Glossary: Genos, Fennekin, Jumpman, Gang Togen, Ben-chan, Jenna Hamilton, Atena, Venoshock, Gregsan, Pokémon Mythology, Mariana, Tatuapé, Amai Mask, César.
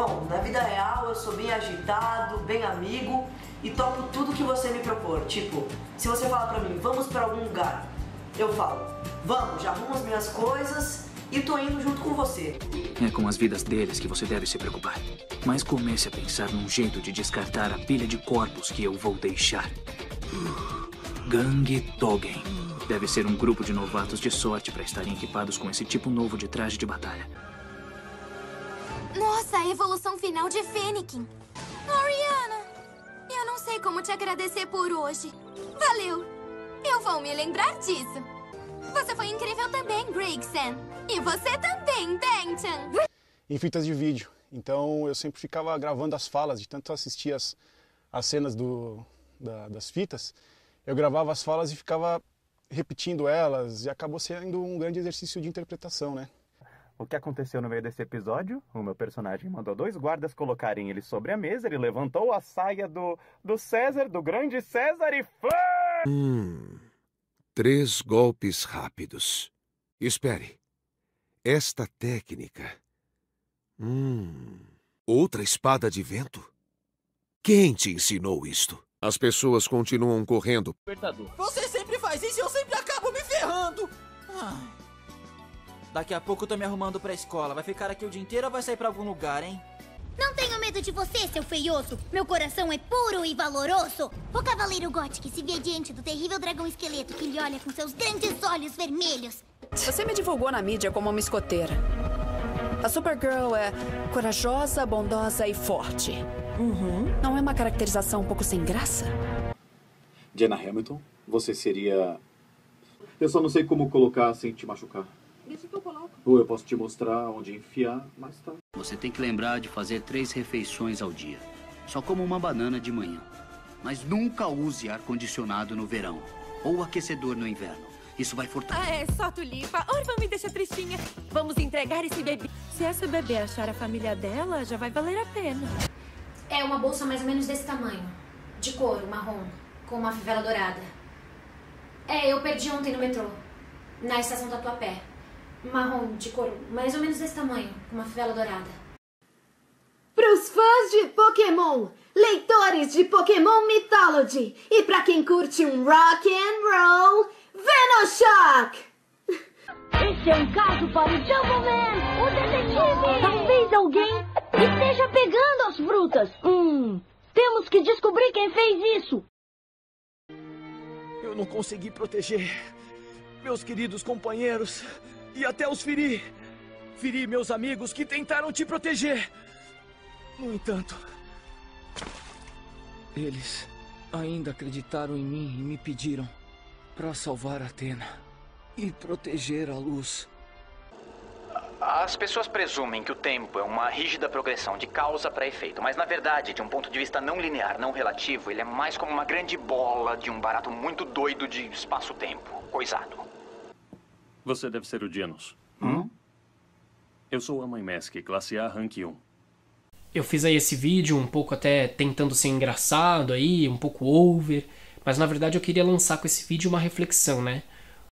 Bom, na vida real eu sou bem agitado, bem amigo e topo tudo que você me propor. Tipo, se você falar pra mim, vamos pra algum lugar, eu falo, vamos, já arrumo as minhas coisas e tô indo junto com você. É com as vidas deles que você deve se preocupar. Mas comece a pensar num jeito de descartar a pilha de corpos que eu vou deixar. Gang Togen. Deve ser um grupo de novatos de sorte para estarem equipados com esse tipo novo de traje de batalha. Nossa, a evolução final de Fennekin. Mariana, eu não sei como te agradecer por hoje. Valeu. Eu vou me lembrar disso. Você foi incrível também, Gregsan. E você também, Ben-chan. Em fitas de vídeo. Então, eu sempre ficava gravando as falas, de tanto assistir as cenas das fitas. Eu gravava as falas e ficava repetindo elas, e acabou sendo um grande exercício de interpretação, né? O que aconteceu no meio desse episódio? O meu personagem mandou dois guardas colocarem ele sobre a mesa, ele levantou a saia do César, do grande César, e foi! 3 golpes rápidos. Espere. Esta técnica... Outra espada de vento? Quem te ensinou isto? As pessoas continuam correndo. Você sempre faz isso e eu sempre acabo me ferrando. Ai. Daqui a pouco eu tô me arrumando pra escola. Vai ficar aqui o dia inteiro ou vai sair pra algum lugar, hein? Não tenho medo de você, seu feioso. Meu coração é puro e valoroso. O cavaleiro Gothic se vê diante do terrível dragão esqueleto que lhe olha com seus grandes olhos vermelhos. Você me divulgou na mídia como uma escoteira. A Supergirl é corajosa, bondosa e forte. Não é uma caracterização um pouco sem graça? Jenna Hamilton, você seria... Eu só não sei como colocar sem te machucar. Isso que eu coloco. Ou eu posso te mostrar onde enfiar, mas tá. Você tem que lembrar de fazer 3 refeições ao dia. Só como uma banana de manhã. Mas nunca use ar-condicionado no verão. Ou aquecedor no inverno. Isso vai fortalecer. Ah, é só tulipa. Orvão me deixa tristinha. Vamos entregar esse bebê. Se essa bebê achar a família dela, já vai valer a pena. É uma bolsa mais ou menos desse tamanho. De couro, marrom, com uma fivela dourada. É, eu perdi ontem no metrô. Na estação Tatuapé. Marrom, de couro, mais ou menos desse tamanho, com uma fivela dourada. Pros fãs de Pokémon, leitores de Pokémon Mythology, e pra quem curte um rock and roll, Venoshock! Esse é um caso para o Jumpman, o detetive! Talvez alguém esteja pegando as frutas. Temos que descobrir quem fez isso. Eu não consegui proteger meus queridos companheiros e até os feri. Feri meus amigos que tentaram te proteger. No entanto, eles ainda acreditaram em mim e me pediram para salvar Atena e proteger a luz. As pessoas presumem que o tempo é uma rígida progressão de causa para efeito, mas na verdade, de um ponto de vista não linear, não relativo, ele é mais como uma grande bola de um barato muito doido de espaço-tempo, coisado. Você deve ser o Genos. Eu sou a Amai Mask, classe A, rank 1. Eu fiz aí esse vídeo um pouco até tentando ser engraçado aí, um pouco over, mas na verdade eu queria lançar com esse vídeo uma reflexão, né?